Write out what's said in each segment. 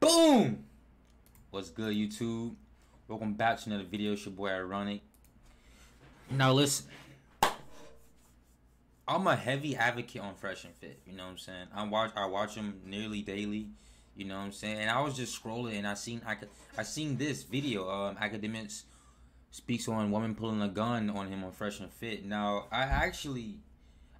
Boom! What's good, YouTube? Welcome back to another video. It's your boy Ironic. Now listen, I'm a heavy advocate on Fresh and Fit. You know what I'm saying? I watch them nearly daily. You know what I'm saying? And I was just scrolling and I seen this video. Akademiks speaks on woman pulling a gun on him on Fresh and Fit. Now I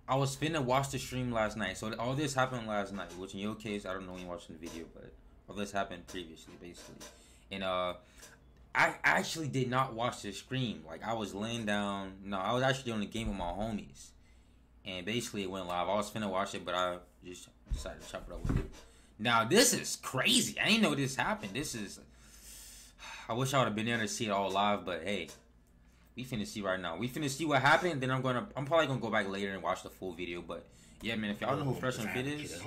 was finna watch the stream last night. So all this happened last night, which in your case, I don't know when you're watching the video, but all this happened previously, basically. And I actually did not watch the stream. Like, I was laying down. No, I was actually doing a game with my homies. And basically, it went live. I was finna watch it, but I just decided to chop it up with it. Now, this is crazy. I ain't know this happened. This is... I wish I would have been there to see it all live, but hey... we finna see right now. We finna see what happened. Then I'm probably gonna go back later and watch the full video. But yeah, man, if y'all know who Fresh and Fit is,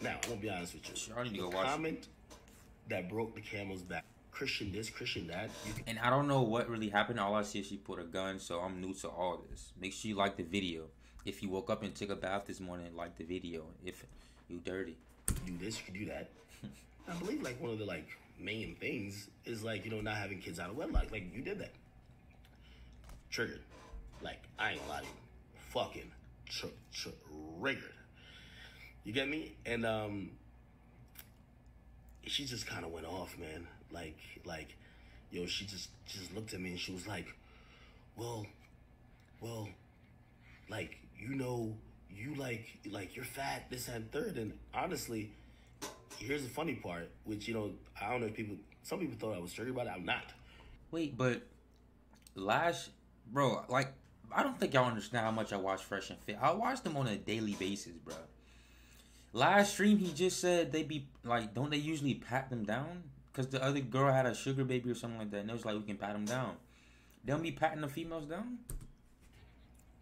now I'm gonna be honest with you. Y'all need to go watch. Comment that broke the camel's back. Christian this, Christian that. And I don't know what really happened. All I see is she put a gun. So I'm new to all this. Make sure you like the video. If you woke up and took a bath this morning, like the video. If you dirty, you do this, you can do that. I believe like one of the main things is not having kids out of wedlock. Like you did that. Triggered. Like, I ain't gonna lie to you. Fucking triggered. You get me? And, she just kind of went off, man. Like, yo, she just looked at me and she was like, well, like, you know, you like, you're fat, this and third. And honestly, here's the funny part, which, you know, I don't know if people, some people thought I was triggered by it. I'm not. Wait, but last... Bro, like, I don't think y'all understand how much I watch Fresh and Fit. I watch them on a daily basis, bro. Last stream, he just said they be, like, don't they usually pat them down? Because the other girl had a sugar baby or something like that. And it was like, we can pat them down. They don't be patting the females down?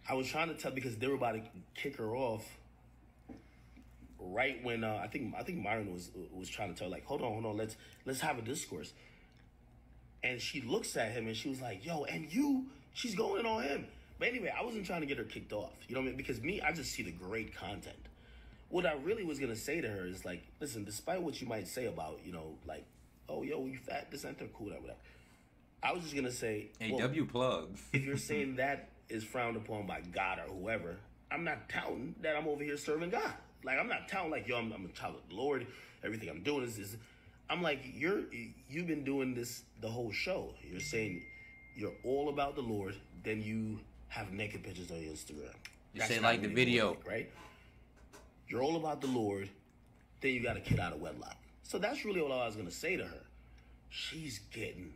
I was trying to tell because they were about to kick her off right when, I think Myron was trying to tell her, like, hold on, let's have a discourse. And she looks at him and she was like, yo, and you... She's going on him. But anyway, I wasn't trying to get her kicked off. You know what I mean? Because me, I just see the great content. What I really was going to say to her is like, listen, despite what you might say about, you know, like, oh, yo, you fat, this ain't cool, that, whatever. I was just going to say, well, AW plug. If you're saying that is frowned upon by God or whoever, I'm not touting that I'm over here serving God. Like, I'm not touting like, yo, I'm a child of the Lord. Everything I'm doing is I'm like, you've been doing this the whole show. You're saying... You're all about the Lord, then you have naked pictures on your Instagram. You say like the video. Right? You're all about the Lord, then you got a kid out of wedlock. So that's really all I was going to say to her. She's getting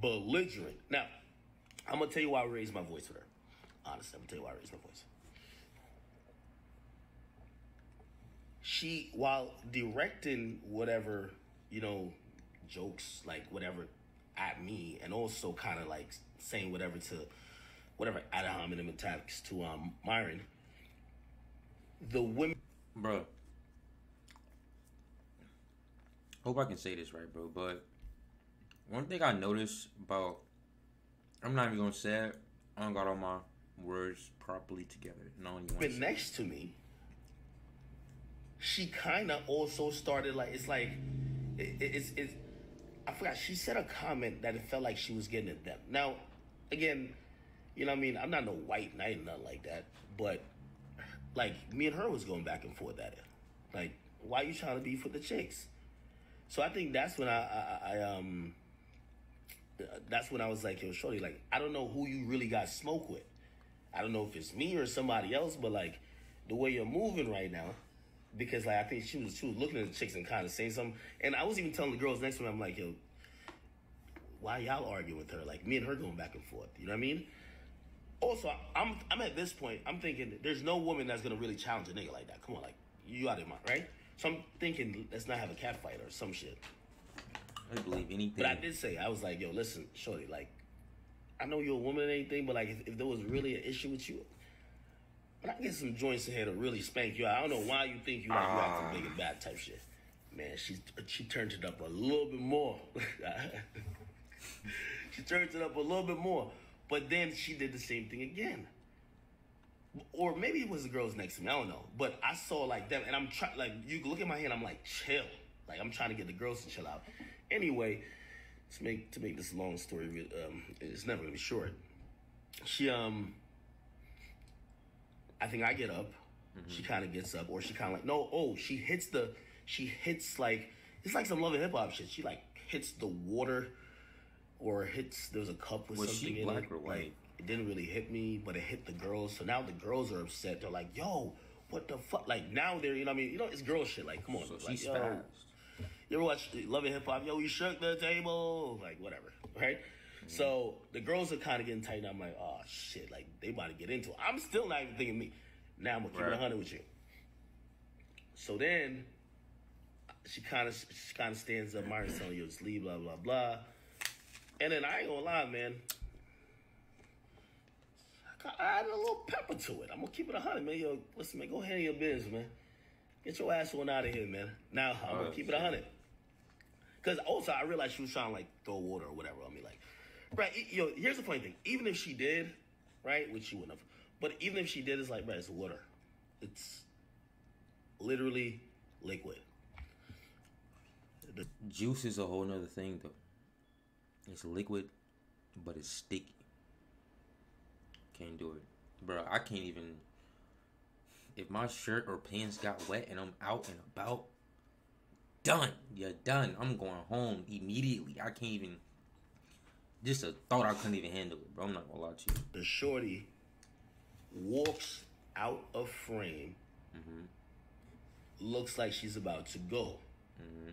belligerent. Now, I'm going to tell you why I raised my voice with her. Honestly, I'm going to tell you why I raised my voice. She, while directing whatever, you know, jokes, like whatever... at me, and also kind of like saying whatever to whatever ad hominem attacks to Myron, the women, bro, hope I can say this right, bro, but one thing I noticed about, I'm not even gonna say it, I don't got all my words properly together. No, but next to me, she kind of also started like, it's I forgot, she said a comment that it felt like she was getting at them. Now, again, you know what I mean? I'm not no white knight or nothing like that. But, like, me and her was going back and forth at it. Like, why are you trying to beef with the chicks? So I think that's when that's when I was like, yo, shorty, like, I don't know who you really got smoke with. I don't know if it's me or somebody else, but, like, the way you're moving right now, because, like, I think she was looking at the chicks and kind of saying something. And I was even telling the girls next to me, I'm like, yo, why y'all arguing with her? Like, me and her going back and forth. You know what I mean? Also, I'm at this point, I'm thinking, there's no woman that's going to really challenge a nigga like that. Come on, like, you out of your mind, right? So I'm thinking, let's not have a cat fight or some shit. I don't believe anything. But I did say, I was like, yo, listen, shorty, like, I know you're a woman and anything, but, like, if there was really an issue with you, I get some joints in here to really spank you out. I don't know why you think you like you out to big and bad type shit. Man, she turned it up a little bit more. She turned it up a little bit more. But then she did the same thing again. Or maybe it was the girls next to me, I don't know. But I saw like them, and I'm trying, like, you look at my hand, I'm like, chill. Like, I'm trying to get the girls to chill out. Anyway, to make this long story, it's never gonna be short. She, I think I get up. Mm-hmm. She kind of gets up, or she kind of like, no, oh, she hits like, it's like some Love and Hip Hop shit. She like hits the water, or hits, there's a cup with something in it. Was she black or white? Like, it didn't really hit me, but it hit the girls. So now the girls are upset. They're like, yo, what the fuck? Like, now they're, you know what I mean? You know, it's girl shit. Like, come on. So she's fast. You ever watch Love and Hip Hop? Yo, you shook the table. Like, whatever, right? Mm-hmm. So the girls are kind of getting tight. And I'm like, oh, shit. Like, they about to get into it. I'm still not even thinking me. Now I'm going to keep it 100 with you. So then she kind of stands up. Myron's telling you, just leave, blah, blah, blah. And then I ain't going to lie, man. I added a little pepper to it. I'm going to keep it 100, man. Yo, listen, man, go handle your business, man. Get your ass on out of here, man. Now, I'm going to keep it 100. Because also, I realized she was trying to, like, throw water or whatever on me. Like, right, yo, here's the funny thing. Even if she did, right, which she wouldn't have. But even if she did, it's like, right, it's water. It's literally liquid. The juice is a whole nother thing, though. It's liquid, but it's sticky. Can't do it, bro. I can't even. If my shirt or pants got wet and I'm out and about, done. You're done. I'm going home immediately. I can't even. Just a thought, I couldn't even handle it, bro. I'm not gonna lie to you. The shorty walks out of frame. Mm-hmm. Looks like she's about to go. Mm-hmm.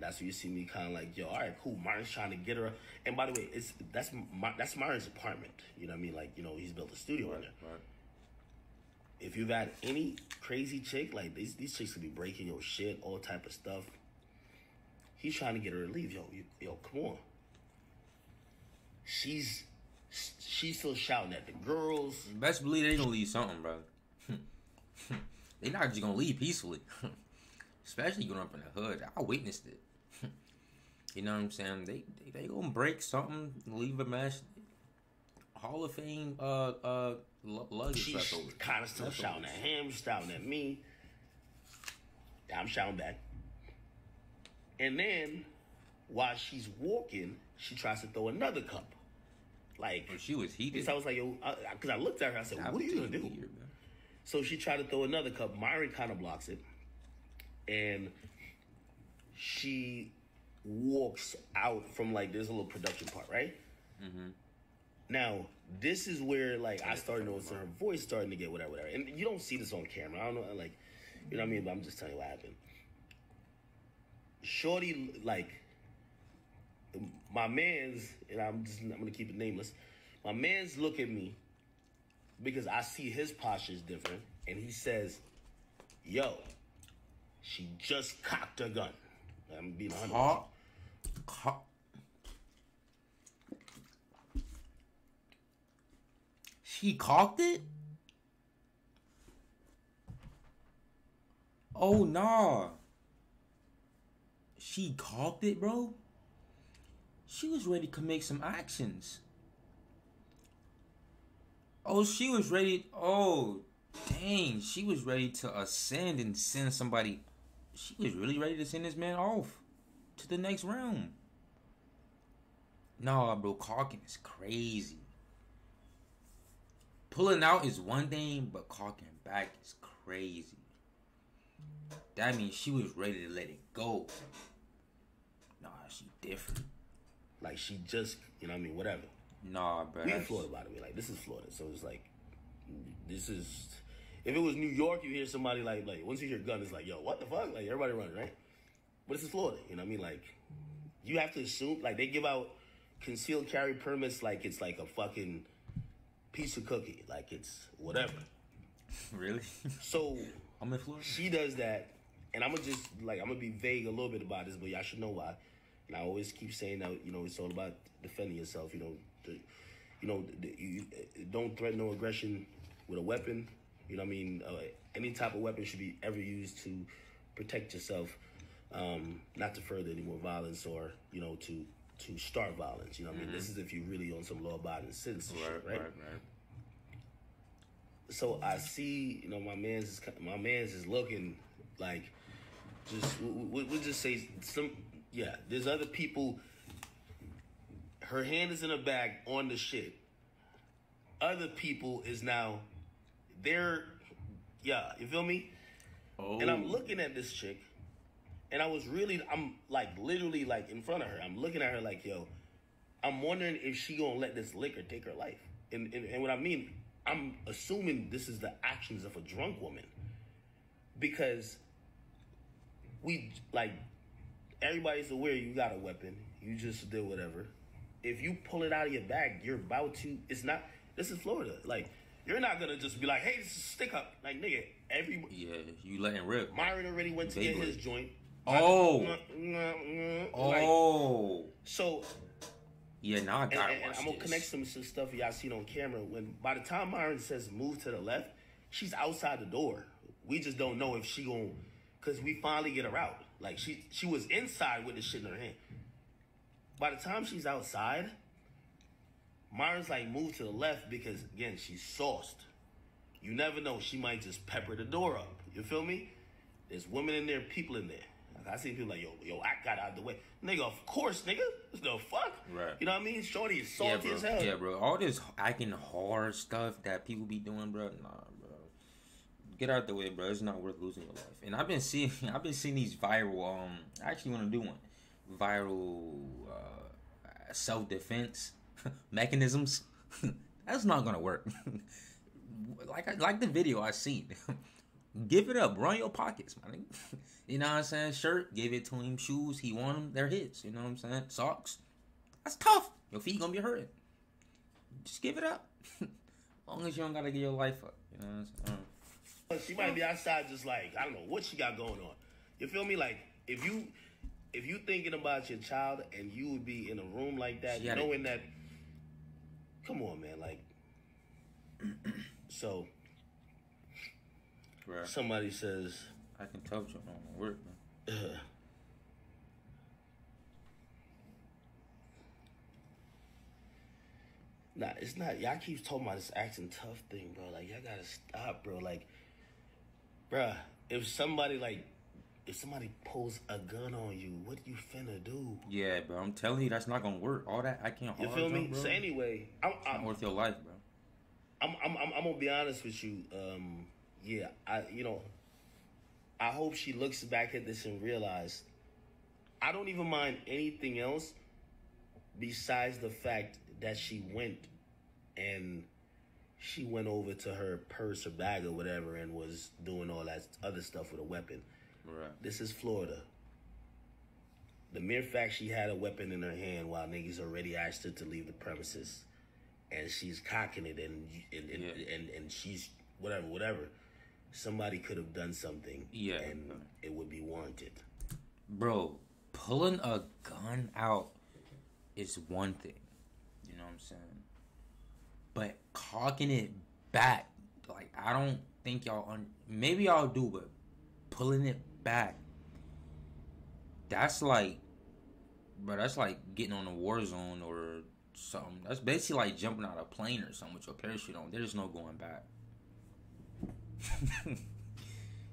That's where you see me kind of like, yo, all right, cool. Myron's trying to get her. And by the way, that's Myron's apartment. You know what I mean? Like, you know, he's built a studio in there. Right. If you've had any crazy chick, like these chicks could be breaking your shit, all type of stuff. He's trying to get her to leave. Yo, come on. She's still shouting at the girls. Best believe they gonna leave something, bro. They not just gonna leave peacefully. Especially growing up in the hood. I witnessed it. You know what I'm saying? They gonna break something, leave a mess. Hall of Fame luggage. She's kind of still shouting at him, shouting at me. I'm shouting back. And then, while she's walking, she tries to throw another cup. Like, and she was heated. So I was like, yo, because I looked at her, I said, what are you gonna do? Here, so she tried to throw another cup. Myron kind of blocks it. And she walks out from, like, there's a little production part, right? Mm-hmm. Now, this is where, like, I started noticing her voice starting to get whatever. And you don't see this on camera. I don't know, like, you know what I mean? But I'm just telling you what happened. Shorty, like, my man's, and I'm going to keep it nameless. My man's look at me because I see his posture is different. And he says, yo, she just cocked her gun. I'm being 100%. She cocked it? Oh, nah. She cocked it, bro? She was ready to make some actions. Oh, she was ready. Oh, dang. She was ready to ascend and send somebody. She was really ready to send this man off to the next round. Nah, bro, caulking is crazy. Pulling out is one thing, but caulking back is crazy. That means she was ready to let it go. Nah, she different. Like, she just, you know what I mean, whatever. Nah, bro. We in Florida, by the way. Like, this is Florida, so it's like, this is... If it was New York, you hear somebody like once you hear gun, it's like, yo, what the fuck? Like, everybody running, right? But this is Florida, you know what I mean? Like, you have to assume, like, they give out concealed carry permits like it's like a fucking piece of cookie. Like, it's whatever. Really? So, I'm in Florida. She does that, and I'm gonna just, like, I'm gonna be vague a little bit about this, but y'all should know why. And I always keep saying that, you know, it's all about defending yourself, you know. You don't threaten no aggression with a weapon. You know what I mean? Any type of weapon should be ever used to protect yourself, not to further any more violence or, you know, to start violence. You know what I mean? This is if you really on some law-abiding citizenship, right? So I see, you know, my man's is looking like, just we'll just say some, yeah. There's other people. Her hand is in a bag on the shit. Other people is now, they're, yeah. You feel me? Oh. And I'm looking at this chick, and I'm like literally like in front of her. I'm looking at her like, yo, I'm wondering if she gonna let this liquor take her life. And what I mean, I'm assuming this is the actions of a drunk woman, because we, like, everybody's aware you got a weapon. You just did whatever. If you pull it out of your bag, you're about to, it's not, this is Florida. Like, you're not going to just be like, hey, this is a stick up. Like, nigga, everybody. Yeah, you letting rip. Myron already went to get his joint. Oh. Oh. So. Yeah, now I got it. I'm going to connect some stuff y'all seen on camera. When, by the time Myron says move to the left, she's outside the door. We just don't know if she going to, because we finally get her out. Like, she was inside with the shit in her hand. By the time she's outside, Myron's like, move to the left, because, again, she's sauced. You never know. She might just pepper the door up. You feel me? There's women in there, people in there. Like, I see people like, yo, I got out of the way. Nigga, of course, nigga. What the fuck? Right. You know what I mean? Shorty is salty as hell. Yeah, bro. All this acting hard stuff that people be doing, bro. Nah, bro. Get out the way, bro. It's not worth losing your life. And I've been seeing these viral, I actually want to do one. Viral self-defense mechanisms. That's not gonna work. like the video I seen. Give it up, run your pockets, man. You know what I'm saying? Shirt, give it to him. Shoes, he want them, they're his. You know what I'm saying? Socks, that's tough. Your feet gonna be hurting. Just give it up. As long as you don't gotta give your life up. You know what I'm saying? She might be outside, just like, I don't know what she got going on. You feel me? Like, if you thinking about your child and you would be in a room like that, knowing that, come on, man, like, so, right. Somebody says, I can tell you on my work, man. Nah, it's not, y'all keep talking about this acting tough thing, bro, like, y'all gotta stop, bro, like, bruh, if somebody pulls a gun on you, what you finna do? Yeah, bro, I'm telling you, that's not gonna work. All that, I can't. You feel me? Bro. So anyway, I'm worth your life, bro. I'm gonna be honest with you. Yeah, I hope she looks back at this and realizes, I don't even mind anything else besides the fact that she went and she went over to her purse or bag or whatever and was doing all that other stuff with a weapon. Right. This is Florida. The mere fact she had a weapon in her hand while niggas already asked her to leave the premises, and she's cocking it and she's whatever. Somebody could have done something, yeah, and it would be warranted. Bro, pulling a gun out is one thing, you know what I'm saying? But cocking it back, like, I don't think y'all maybe y'all do, but pulling it back, that's like, bro, that's like getting on a war zone or something. That's basically like jumping out of a plane or something with your parachute on. There's no going back.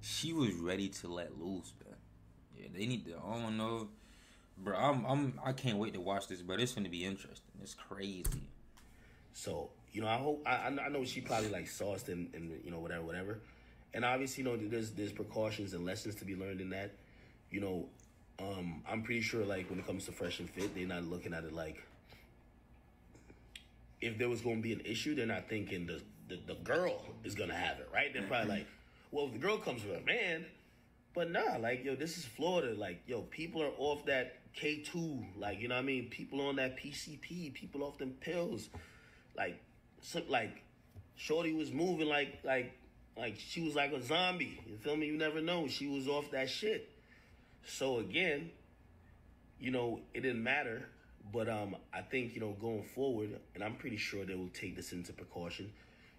She was ready to let loose, man. Yeah, they need to. I don't know, bro. I can't wait to watch this, but it's gonna be interesting. It's crazy. So, you know, I hope. I know she probably like sauced and you know whatever. And obviously, you know, there's precautions and lessons to be learned in that. You know, I'm pretty sure, like, when it comes to Fresh and Fit, they're not looking at it like, if there was going to be an issue, they're not thinking the girl is going to have it, right? They're probably like, well, if the girl comes with a man. But nah, like, yo, this is Florida. Like, yo, people are off that K2. Like, you know what I mean? People on that PCP. People off them pills. Like, Shorty was moving like she was like a zombie. You feel me? You never know. She was off that shit. So again, you know, it didn't matter. But I think, you know, going forward, and I'm pretty sure they will take this into precaution,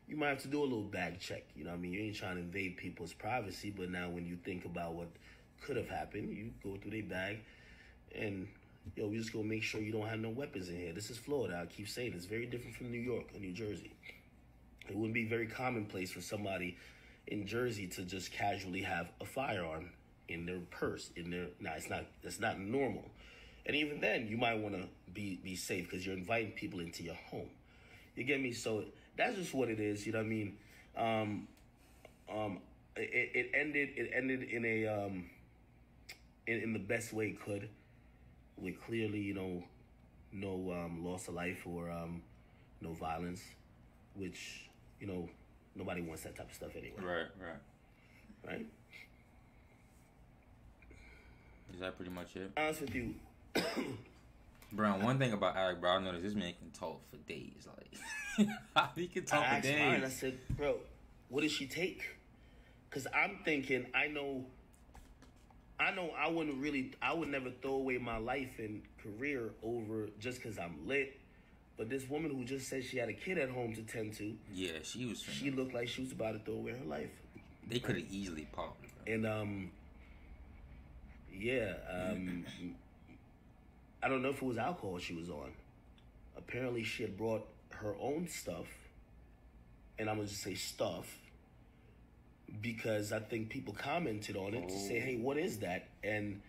you might have to do a little bag check. You know what I mean? You ain't trying to invade people's privacy, but now when you think about what could have happened, you go through their bag and, yo, we just gonna make sure you don't have no weapons in here. This is Florida. I keep saying it's very different from New York or New Jersey. It wouldn't be very commonplace for somebody in Jersey to just casually have a firearm in their purse, in their... Now, it's not normal. And even then, you might want to be safe because you're inviting people into your home. You get me? So that's just what it is. You know what I mean? It ended in a in the best way it could, with clearly, you know, no loss of life or no violence, which, you know, nobody wants that type of stuff anyway. Right. Is that pretty much it? Honest with you, Brown. One thing about Alec, bro, I noticed this man can talk for days. Like, he can talk for days. Myron, I said, bro, what did she take? Because I'm thinking, I know I would never throw away my life and career over just because I'm lit. But this woman who just said she had a kid at home to tend to. Yeah, she was. She looked like she was about to throw away her life. They could have easily popped her. And I don't know if it was alcohol she was on. Apparently, she had brought her own stuff. And I'm going to just say stuff, because I think people commented on it to say, hey, what is that? And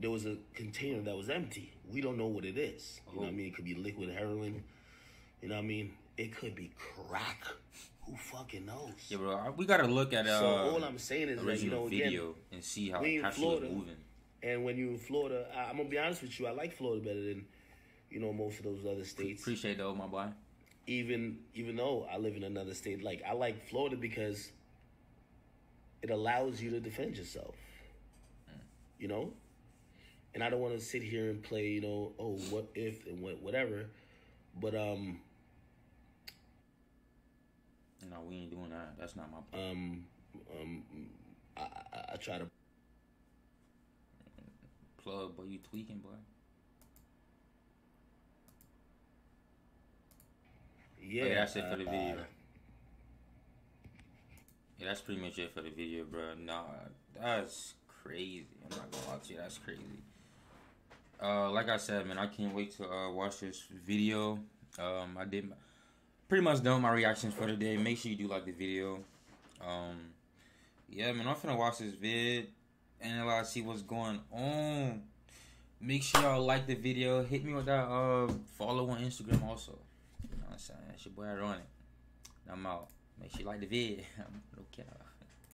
there was a container that was empty. We don't know what it is. You know what I mean? It could be liquid heroin. You know what I mean? It could be crack. Who fucking knows? Yeah, bro. We got to look at so all I'm saying is that, you know, video again, and see how she was moving. And when you're in Florida, I'm going to be honest with you. I like Florida better than, you know, most of those other states. Appreciate though, my boy. Even though I live in another state, like, I like Florida because it allows you to defend yourself, you know? And I don't want to sit here and play, you know, oh, what if and whatever. But, no, we ain't doing that. That's not my point. I try to... Plug, boy, you tweaking, boy. Yeah. Okay, that's it for the video. Yeah, that's pretty much it for the video, bro. Nah, that's crazy. I'm not gonna lie to you, that's crazy. Like I said, man, I can't wait to watch this video. I did pretty much done my reactions for the day. Make sure you do like the video. Yeah, man, I'm finna watch this vid, analyze, see what's going on. Make sure y'all like the video. Hit me with that follow on Instagram also. You know what I'm saying? It's your boy 2IRONIC. I'm out. Make sure you like the vid. I'm no cap.